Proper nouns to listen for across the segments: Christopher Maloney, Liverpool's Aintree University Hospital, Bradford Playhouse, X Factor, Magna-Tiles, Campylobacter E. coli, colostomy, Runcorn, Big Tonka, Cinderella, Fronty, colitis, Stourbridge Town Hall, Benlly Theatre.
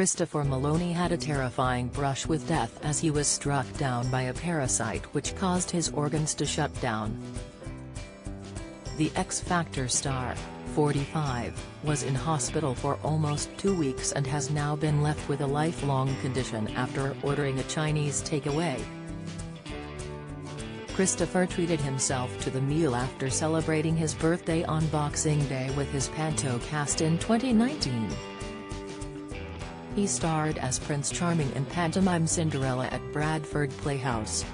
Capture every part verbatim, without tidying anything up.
Christopher Maloney had a terrifying brush with death as he was struck down by a parasite which caused his organs to shut down. The X Factor star, forty-five, was in hospital for almost two weeks and has now been left with a lifelong condition after ordering a Chinese takeaway. Christopher treated himself to the meal after celebrating his birthday on Boxing Day with his panto cast in twenty nineteen. He starred as Prince Charming in pantomime Cinderella at Bradford Playhouse.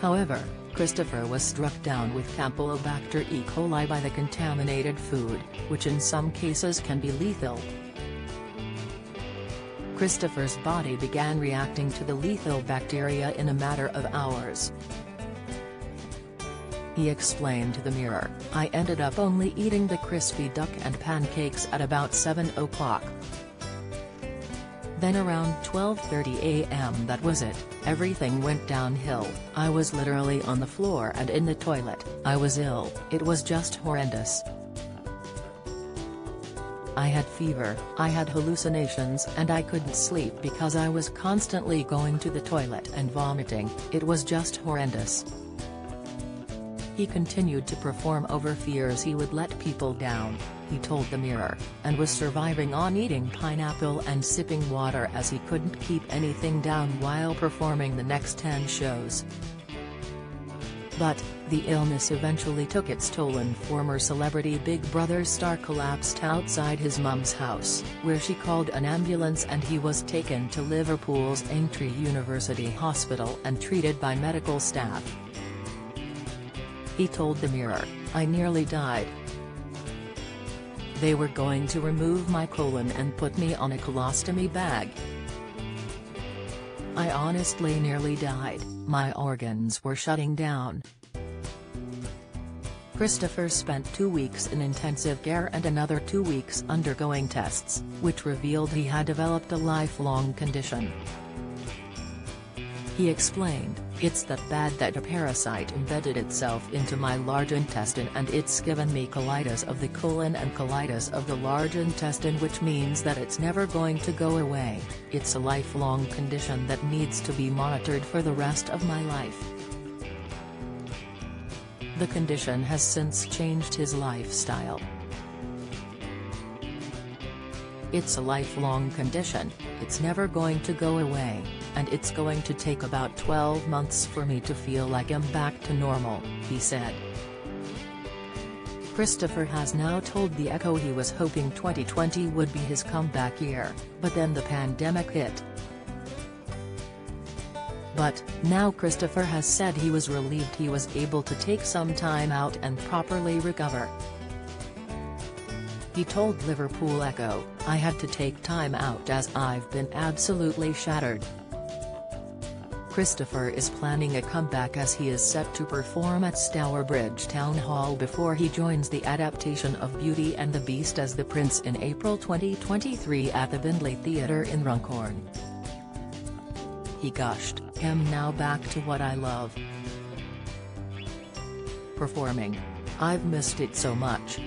However, Christopher was struck down with Campylobacter E. coli by the contaminated food, which in some cases can be lethal. Christopher's body began reacting to the lethal bacteria in a matter of hours. He explained to the Mirror, "I ended up only eating the crispy duck and pancakes at about seven o'clock. Then around twelve thirty a m that was it, everything went downhill. I was literally on the floor and in the toilet. I was ill, it was just horrendous. I had fever, I had hallucinations and I couldn't sleep because I was constantly going to the toilet and vomiting, it was just horrendous." He continued to perform over fears he would let people down, he told the Mirror, and was surviving on eating pineapple and sipping water as he couldn't keep anything down while performing the next ten shows. But the illness eventually took its toll and former Celebrity Big Brother star collapsed outside his mum's house, where she called an ambulance and he was taken to Liverpool's Aintree University Hospital and treated by medical staff. He told the Mirror, "I nearly died. They were going to remove my colon and put me on a colostomy bag. I honestly nearly died, my organs were shutting down." Christopher spent two weeks in intensive care and another two weeks undergoing tests, which revealed he had developed a lifelong condition. He explained, "It's that bad that a parasite embedded itself into my large intestine and it's given me colitis of the colon and colitis of the large intestine, which means that it's never going to go away. It's a lifelong condition that needs to be monitored for the rest of my life." The condition has since changed his lifestyle. "It's a lifelong condition, it's never going to go away, and it's going to take about twelve months for me to feel like I'm back to normal," he said. Christopher has now told The Echo he was hoping twenty twenty would be his comeback year, but then the pandemic hit. But now Christopher has said he was relieved he was able to take some time out and properly recover. He told Liverpool Echo, "I had to take time out as I've been absolutely shattered." Christopher is planning a comeback as he is set to perform at Stourbridge Town Hall before he joins the adaptation of Beauty and the Beast as the Prince in April twenty twenty-three at the Benlly Theatre in Runcorn. He gushed, "I'm now back to what I love. Performing. I've missed it so much.